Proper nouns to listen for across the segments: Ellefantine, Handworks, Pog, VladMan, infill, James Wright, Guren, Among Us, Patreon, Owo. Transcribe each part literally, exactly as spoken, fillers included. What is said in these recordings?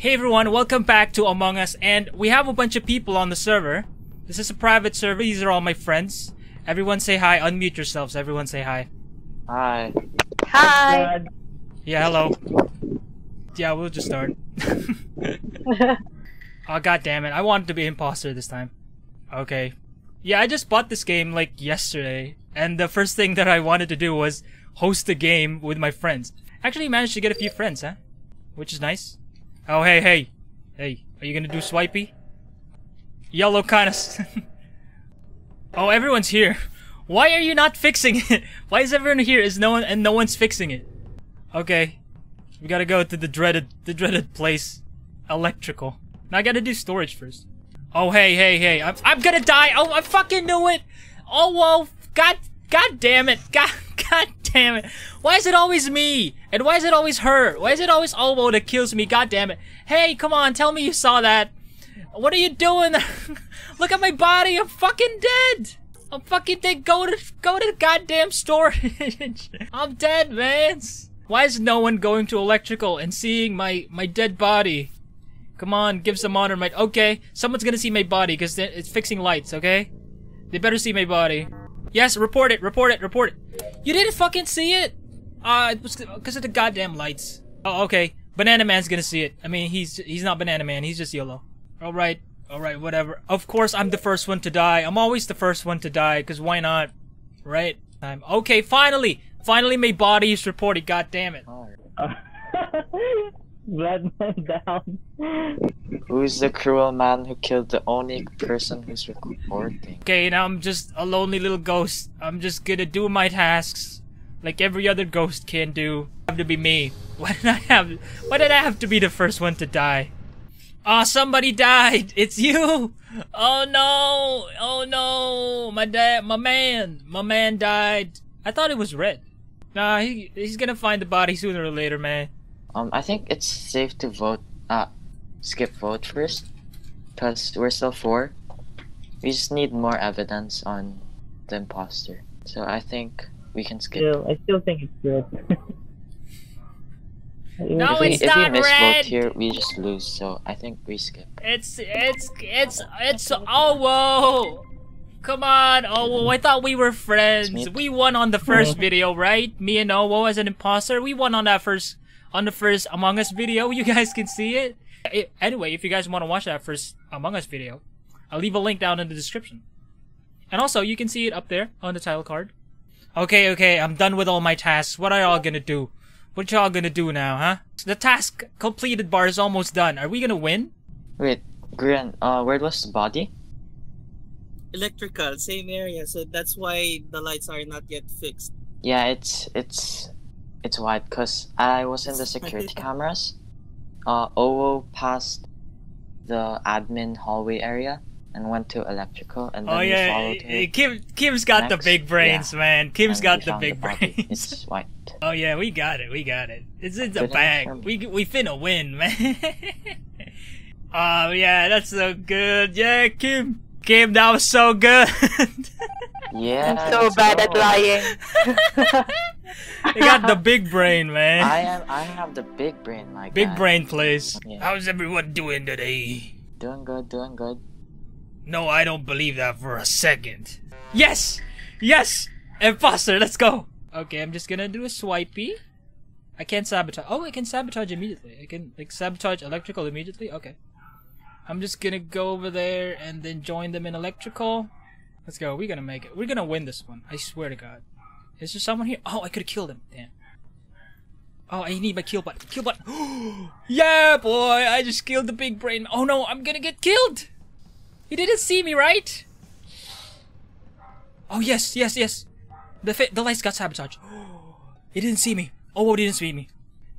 Hey everyone, welcome back to Among Us, and we have a bunch of people on the server. This is a private server. These are all my friends. Everyone say hi. Unmute yourselves. Everyone say hi. Hi. Hi. Yeah, hello. Yeah, we'll just start. Oh, god damn it. I wanted to be imposter this time. Okay. Yeah, I just bought this game like yesterday, and the first thing that I wanted to do was host a game with my friends. Actually managed to get a few friends, huh? Which is nice. Oh, hey, hey. Hey, are you gonna do swipey? Yellow kind of... Oh, everyone's here. Why are you not fixing it? Why is everyone here? Is no one and no one's fixing it? Okay. We gotta go to the dreaded, the dreaded place. Electrical. Now I gotta do storage first. Oh, hey, hey, hey. I'm, I'm gonna die. Oh, I fucking knew it. Oh, whoa. God, god damn it. God, god damn it. Why is it always me? And why is it always her? Why is it always Obo that kills me? God damn it. Hey, come on, tell me you saw that. What are you doing? Look at my body, I'm fucking dead. I'm fucking dead. Go to go to goddamn storage. I'm dead, man. Why is no one going to electrical and seeing my my dead body? Come on, give some honor, my. Okay, someone's gonna see my body because it's fixing lights. Okay, they better see my body. Yes, report it, report it, report it. You didn't fucking see it. Uh, it was because of the goddamn lights. Oh, okay. Banana Man's gonna see it. I mean, he's he's not Banana Man. He's just YOLO. All right, all right, whatever. Of course, I'm the first one to die. I'm always the first one to die. Cause why not, right? I'm okay. Finally, finally, my body is reported. God damn it. VladMan down. Who's the cruel man who killed the only person who's recording? Okay, now I'm just a lonely little ghost. I'm just gonna do my tasks like every other ghost can do. I have to be me. Why did I have? Why did I have to be the first one to die? Ah, oh, somebody died. It's you. Oh no. Oh no. My dad. My man. My man died. I thought it was Red. Nah, he he's gonna find the body sooner or later, man. Um, I think it's safe to vote, uh, skip vote first, because we're still four. We just need more evidence on the imposter. So I think we can skip. Still, I still think it's Red. No, if we, it's if not we miss Red. Vote here, we just lose, so I think we skip. It's, it's, it's, it's, oh, whoa! Come on, Owo, I thought we were friends. We won on the first video, right? Me and Owo as an imposter, we won on that first... on the first Among Us video. You guys can see it. it anyway, if you guys want to watch that first Among Us video, I'll leave a link down in the description. And also, you can see it up there on the title card. Okay, okay, I'm done with all my tasks. What are y'all gonna do? What y'all gonna do now, huh? The task completed bar is almost done. Are we gonna win? Wait, Guren, uh, where was the body? Electrical, same area, so that's why the lights are not yet fixed. Yeah, it's... it's... It's white, cause I was in the security cameras. Uh, Owo passed the admin hallway area and went to electrical, and then oh, yeah, followed him. Kim, Kim's got next. The big brains, yeah. Man. Kim's and got the big the brains. It's white. Oh yeah, we got it. We got it. It's in the bag. We we finna win, man. Oh yeah, that's so good. Yeah, Kim. Kim, that was so good. Yeah. I'm so bad at lying. You got the big brain, man. I am. I have the big brain, my big guy. Brain plays. Yeah. How's everyone doing today? Doing good. Doing good. No, I don't believe that for a second. Yes, yes, imposter. Let's go. Okay, I'm just gonna do a swipey. I can't sabotage. Oh, I can sabotage immediately. I can like sabotage electrical immediately. Okay. I'm just gonna go over there and then join them in electrical. Let's go. We're gonna make it. We're gonna win this one. I swear to God. Is there someone here? Oh, I could've killed him. Damn. Oh, I need my kill button. Kill button. Yeah, boy. I just killed the big brain. Oh, no. I'm gonna get killed. He didn't see me, right? Oh, yes. Yes, yes. The fa the lights got sabotaged. He didn't see me. Oh, he didn't see me.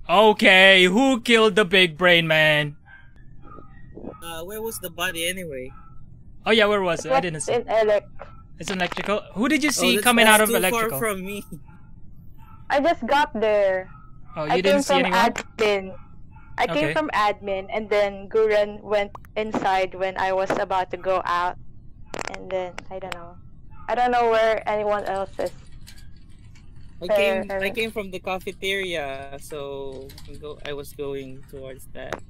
Okay. Who killed the big brain, man? Uh, where was the body anyway? Oh, yeah. Where was it? I didn't see it. It's electrical. Who did you see oh, coming out of electrical? Far from me. I just got there. Oh, you I didn't see anyone? I came from admin. I okay. came from admin, and then Guren went inside when I was about to go out. And then, I don't know. I don't know where anyone else is. I came, or... I came from the cafeteria, so I was going towards that.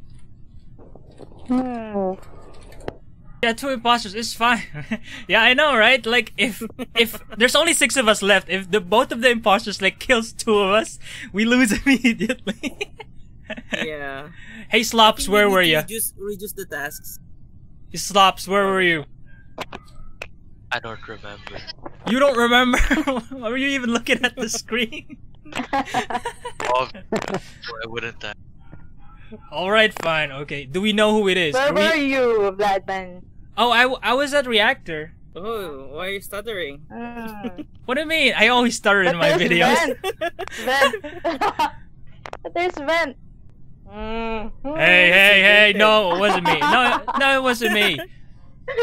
Yeah, two imposters, it's fine. Yeah, I know, right? Like, if if there's only six of us left, if the both of the imposters like kills two of us, we lose immediately. Yeah. Hey, Slops, where we were you? Reduce, reduce the tasks. Slops, where were you? I don't remember. You don't remember? Why were you even looking at the screen? Oh, why wouldn't I? Alright, fine, okay. Do we know who it is? Where are we... were you, VladMan? Oh, I, w I was at Reactor. Oh, why are you stuttering? Uh... What do you mean? I always stutter in my videos. Vent. Vent. But there's Vent. Mm. Hey, hey, hey, no, it wasn't me. No, no, it wasn't me.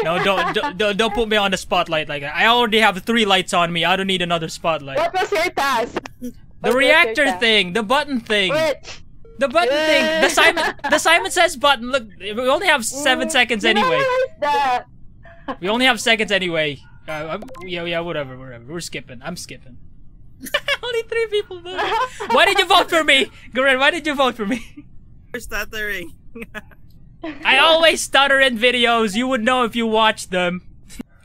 No, don't, don't, don't put me on the spotlight like that. I already have three lights on me. I don't need another spotlight. What was your task? The what reactor task? thing, the button thing. Which? The button yeah. thing. The Simon, the Simon Says button. Look, we only have seven mm, seconds anyway. That. We only have seconds anyway. Uh, yeah, yeah, whatever, whatever. We're skipping. I'm skipping. Only three people voted. Why did you vote for me, Guren? Why did you vote for me? You're stuttering. I always stutter in videos. You would know if you watched them.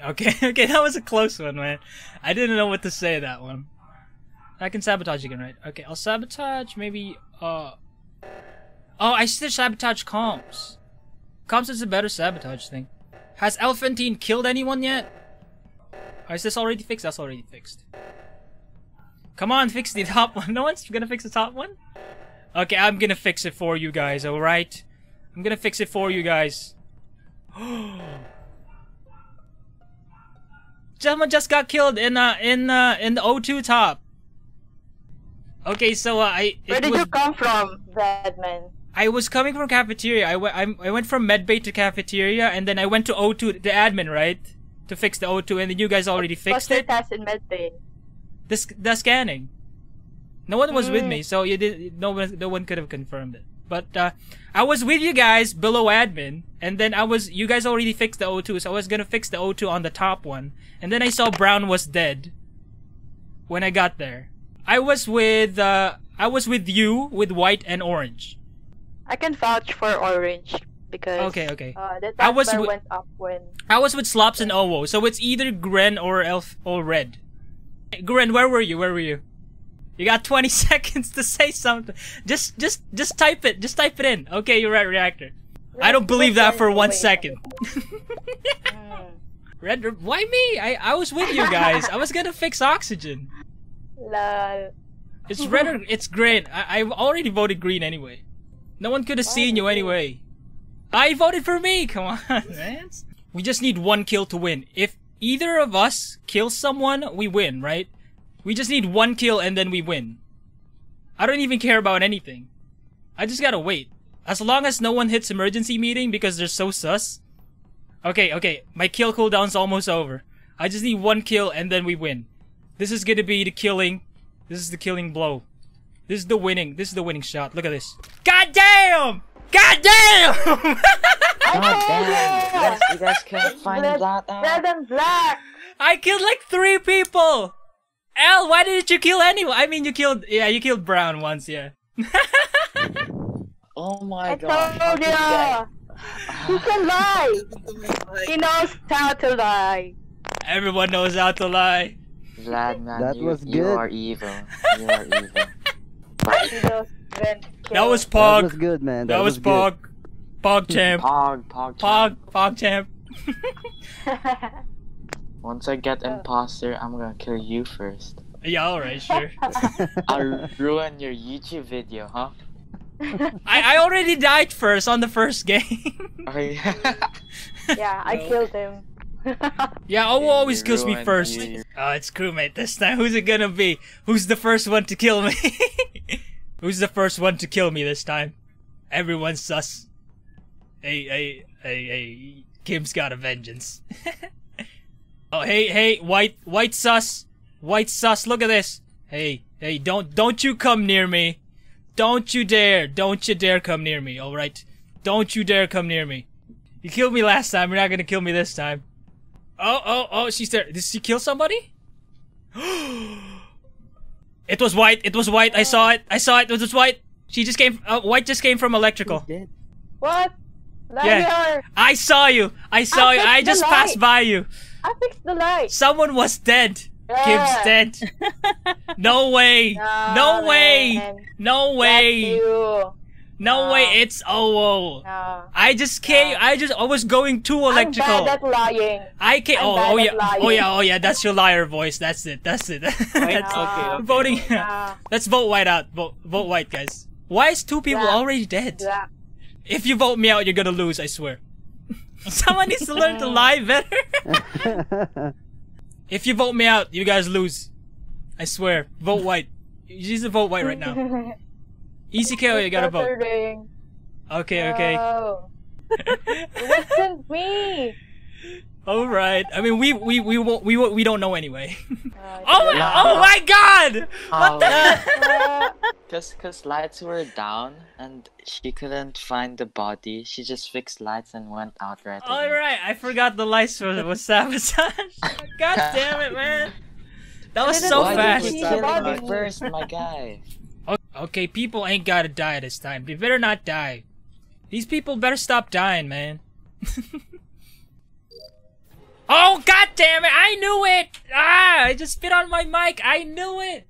Okay, okay, that was a close one, man. I didn't know what to say that one. I can sabotage again, right? Okay, I'll sabotage. Maybe. Uh. Oh, I should sabotage comms. Comms is a better sabotage thing. Has Ellefantine killed anyone yet? Or is this already fixed? That's already fixed. Come on, fix the top one. No one's gonna fix the top one? Okay, I'm gonna fix it for you guys, alright? I'm gonna fix it for you guys. Someone just got killed in uh, in uh, in the O two top. Okay, so uh, I. Where did was, you come from, VladMan? I was coming from cafeteria. I went. I went from medbay to cafeteria, and then I went to O two, the admin, right, to fix the O two, and then you guys already fixed it. What's your task in medbay? This the scanning. No one was mm. with me, so you did. No one. No one could have confirmed it. But uh, I was with you guys below admin, and then I was. You guys already fixed the O two, so I was gonna fix the O two on the top one, and then I saw Brown was dead. When I got there, I was with. Uh, I was with you, with White and Orange. I can vouch for Orange because. Okay, okay. Uh, the I was with, went up when. I was with Slops and Owo, so it's either Guren or Elf or Red. Guren, where were you? Where were you? You got twenty seconds to say something. Just, just, just type it. Just type it in. Okay, you're at Reactor. Red, I don't believe that for one second. mm. Red, why me? I, I was with you guys. I was gonna fix oxygen. Lol. It's red or it's green. I, I've already voted green anyway. No one could have seen you anyway. I voted for me. Come on, man. We just need one kill to win. If either of us kills someone, we win, right? We just need one kill and then we win. I don't even care about anything. I just gotta wait. As long as no one hits emergency meeting because they're so sus. Okay, okay. My kill cooldown's almost over. I just need one kill and then we win. This is gonna be the killing. This is the killing blow. This is the winning. This is the winning shot. Look at this. God damn! God damn! God damn. You guys can't find that out. Red and black! I killed like three people! L, why didn't you kill anyone? I mean, you killed, yeah, you killed Brown once, yeah. Oh my god. I told you! Who can lie? He knows how to lie. Everyone knows how to lie. VladMan, that you, was you good. are evil. You are evil. That was Pog. That was good, man. That, that was, was Pog. Pog champ. Pog, Pog champ. Pog, Pog champ. Once I get imposter, I'm gonna kill you first. Yeah, alright, sure. I'll ruin your YouTube video, huh? I, I already died first on the first game. Oh, yeah. Yeah, I killed him. Yeah, Owo always kills me first. You. Oh, it's crewmate this time. Who's it gonna be? Who's the first one to kill me? Who's the first one to kill me this time? Everyone's sus. Hey, hey, hey, hey. Kim's got a vengeance. Oh, hey, hey, white, white sus, white sus, look at this. Hey, hey, don't, don't you come near me. Don't you dare, don't you dare come near me, alright? Don't you dare come near me. You killed me last time, you're not gonna kill me this time. Oh, oh, oh, she's there. Did she kill somebody? It was white, it was white, I saw it, I saw it, it was white. She just came, uh, white just came from electrical. What? Like yeah, I saw you. I saw I you. I just light. passed by you. I fixed the light. Someone was dead. Yeah. Kim's dead. No way. No, no way. Man. No way. No, no way. It's oh. oh. No. I just came. No. I just I was going too electrical. I'm bad at lying. I can't. I'm oh, bad oh at yeah. Lying. Oh yeah. Oh yeah. That's your liar voice. That's it. That's it. That's no. okay, okay. Voting. No. Let's vote white out. Vote vote white, guys. Why is two people yeah. already dead? Yeah. If you vote me out, you're gonna lose. I swear. Someone needs to learn to lie better. If you vote me out, you guys lose. I swear. Vote white. You need to vote white right now. Easy kill. You gotta vote. Okay. Okay. No. It wasn't me. All right. I mean, we we we won't, we won't, we don't know anyway. Uh, oh my! Light. Oh my God! How? What the? Just because lights were down and she couldn't find the body, she just fixed lights and went out right. All away. right. I forgot the lights were was sabotage. God damn it, man! That was so Why fast. Did you kill my first, my guy. Okay, people ain't gotta die this time. They better not die. These people better stop dying, man. Oh God damn it! I knew it! Ah! I just spit on my mic. I knew it.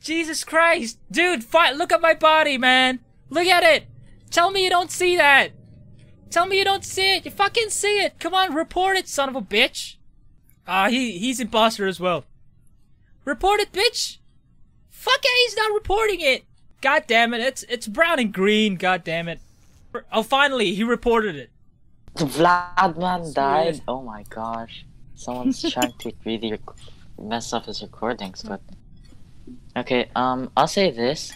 Jesus Christ, dude! Fight! Look at my body, man. Look at it. Tell me you don't see that. Tell me you don't see it. You fucking see it. Come on, report it, son of a bitch. Ah, uh, he he's imposter as well. Report it, bitch. Fuck it, he's not reporting it. God damn it! It's it's brown and green. God damn it! Oh, finally, he reported it. VladMan died. Oh my gosh! Someone's trying to really mess up his recordings, but okay. Um, I'll say this: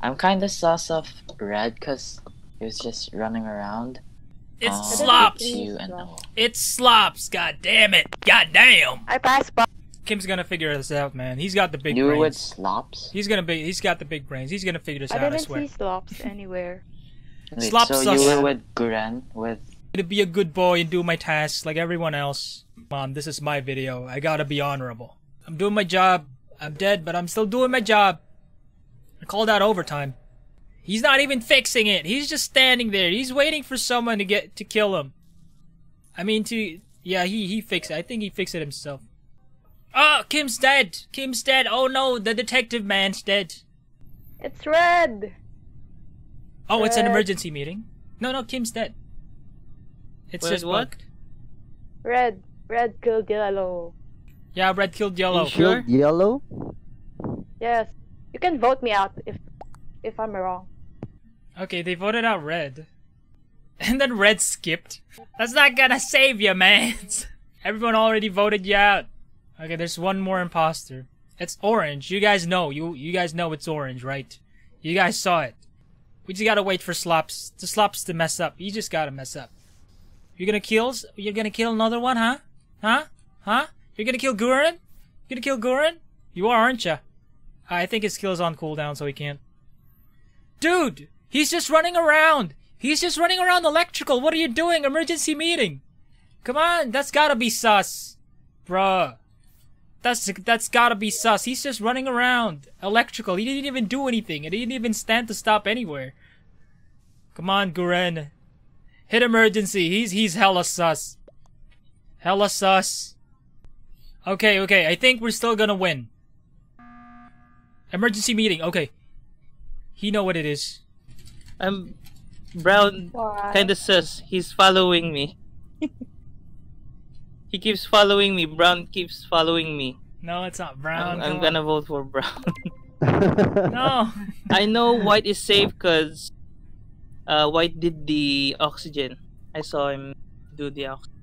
I'm kind of sus of Red because he was just running around. It um, slops. You and all. It slops. God damn it! God damn. I pass by. Kim's gonna figure this out, man. He's got the big brains. You with slops? He's gonna be. He's got the big brains. He's gonna figure this out. I didn't see slops anywhere. Wait, slops. So you were with Guren with. To be a good boy and do my tasks like everyone else. Mom, this is my video. I gotta be honorable. I'm doing my job. I'm dead, but I'm still doing my job. I called out overtime. He's not even fixing it. He's just standing there. He's waiting for someone to get to kill him. I mean, to yeah, he he fixed it. I think he fixed it himself. Oh, Kim's dead. Kim's dead. Oh no, the detective man's dead. It's Red. Oh, Red. It's an emergency meeting. No, no, Kim's dead. It's just what? Red. Red killed yellow. Yeah, Red killed yellow. You killed yellow? Yes. You can vote me out if if I'm wrong. Okay, they voted out Red. And then Red skipped. That's not gonna save you, man. Everyone already voted you out. Okay, there's one more imposter. It's orange. You guys know. You you guys know it's orange, right? You guys saw it. We just gotta wait for Slops. The Slops to mess up. You just gotta mess up. You're gonna kill? You're gonna kill another one, huh? Huh? Huh? You're gonna kill Guren? You're gonna kill Guren? You are, aren't ya? I think his skill is on cooldown, so he can't. Dude! He's just running around! He's just running around electrical! What are you doing? Emergency meeting! Come on! That's gotta be sus! Bruh. That's, that's gotta be sus. He's just running around electrical. He didn't even do anything. He didn't even stand to stop anywhere. Come on, Guren. Hit emergency. He's he's hella sus. Hella sus. Okay, okay. I think we're still gonna win. Emergency meeting. Okay. He know what it is. Um, Brown kinda sus. He's following me. He keeps following me. Brown keeps following me. No, it's not Brown. I'm, I'm gonna vote for Brown. No. I know White is safe cause Uh, White did the oxygen. I saw him do the oxygen.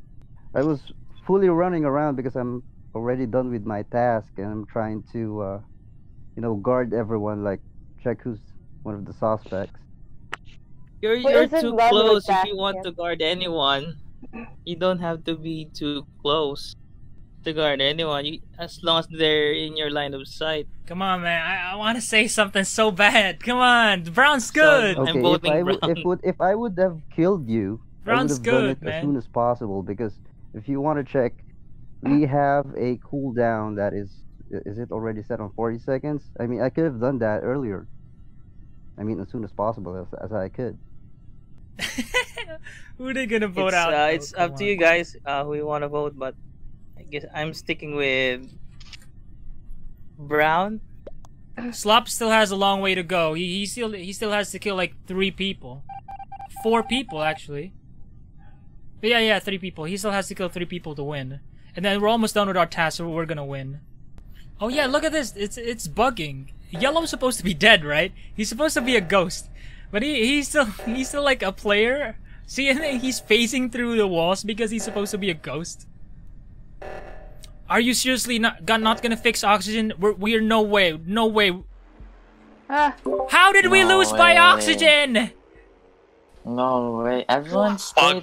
I was fully running around because I'm already done with my task and I'm trying to, uh, you know, guard everyone, like, check who's one of the suspects. You're, you're too close if you want to guard anyone. You don't have to be too close to guard anyone, you, as long as they're in your line of sight. Come on, man. I, I want to say something so bad. Come on. Brown's good. So, okay, I'm voting if, I Brown. If, would, if I would have killed you, Brown's I would have good, done it man. as soon as possible. Because if you want to check, we have a cooldown that is... Is it already set on forty seconds? I mean, I could have done that earlier. I mean, as soon as possible as, as I could. Who are they gonna vote it's, out? Uh, oh, it's up on. to you guys uh, who you want to vote, but I guess I'm sticking with Brown. Slop still has a long way to go. He, he still he still has to kill like three people, four people actually. But yeah, yeah, three people. He still has to kill three people to win. And then we're almost done with our task, so we're gonna win. Oh yeah, look at this. It's it's bugging. Yellow's supposed to be dead, right? He's supposed to be a ghost, but he he's still he's still like a player. See, and he's phasing through the walls because he's supposed to be a ghost. Are you seriously not not gonna fix oxygen? We're we're no way, no way. Ah. How did no we lose way. by oxygen? No way! Everyone stayed on the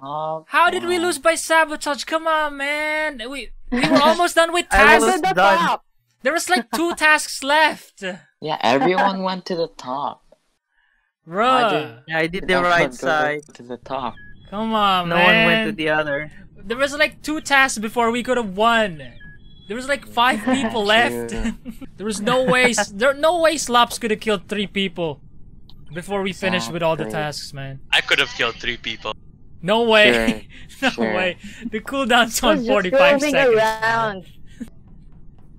top. How did we lose by sabotage? Come on, man! We we were almost done with tasks. The top. There was like two tasks left. Yeah, everyone went to the top. Bruh. Yeah, I did the right side. To the top. Come on, man. No one went to the other. There was like two tasks before we could have won. There was like five people left. There was no way. There no way Slops could have killed three people before we exactly. finished with all the tasks, man. I could have killed three people. No way. Sure. no sure. way. The cooldown's on forty-five seconds.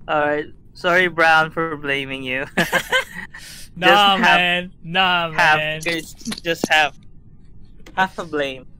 Alright. Sorry, Brown, for blaming you. Nah, man. Nah, man. Just half. Half a blame.